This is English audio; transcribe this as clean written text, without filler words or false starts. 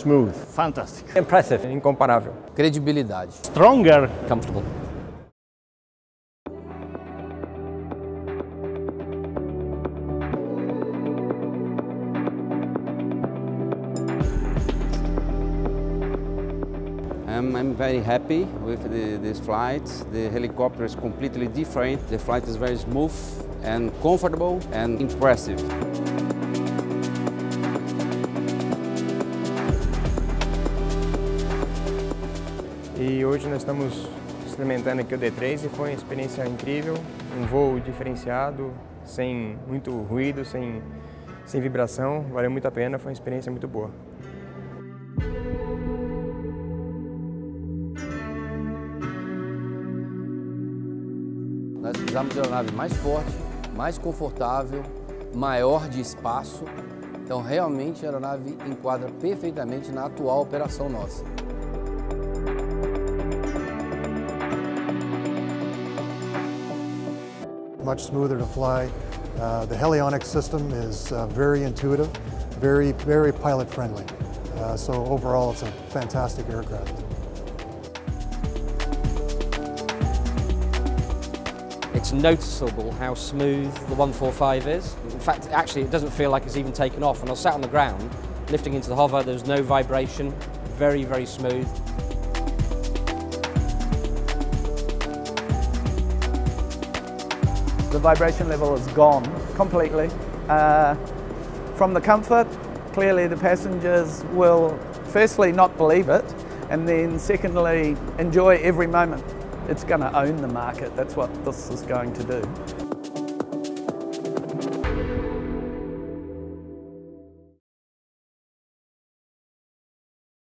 Smooth. Fantastic. Impressive. Incomparável. Credibilidade. Stronger. Comfortable. I'm very happy with this flight. The helicopter is completely different. The flight is very smooth and comfortable and impressive. E hoje nós estamos experimentando aqui o D3 e foi uma experiência incrível, voo diferenciado, sem muito ruído, sem vibração, valeu muito a pena, foi uma experiência muito boa. Nós precisamos de uma aeronave mais forte, mais confortável, maior de espaço. Então, realmente, a aeronave enquadra perfeitamente na atual operação nossa. Much smoother to fly. The Helionix system is very intuitive, very pilot-friendly. So overall, it's a fantastic aircraft. It's noticeable how smooth the 145 is. In fact, actually, it doesn't feel like it's even taken off. When I sat on the ground, lifting into the hover, there's no vibration. Very smooth. The vibration level is gone completely. From the comfort, clearly the passengers will firstly not believe it, and then secondly enjoy every moment. It's going to own the market, that's what this is going to do.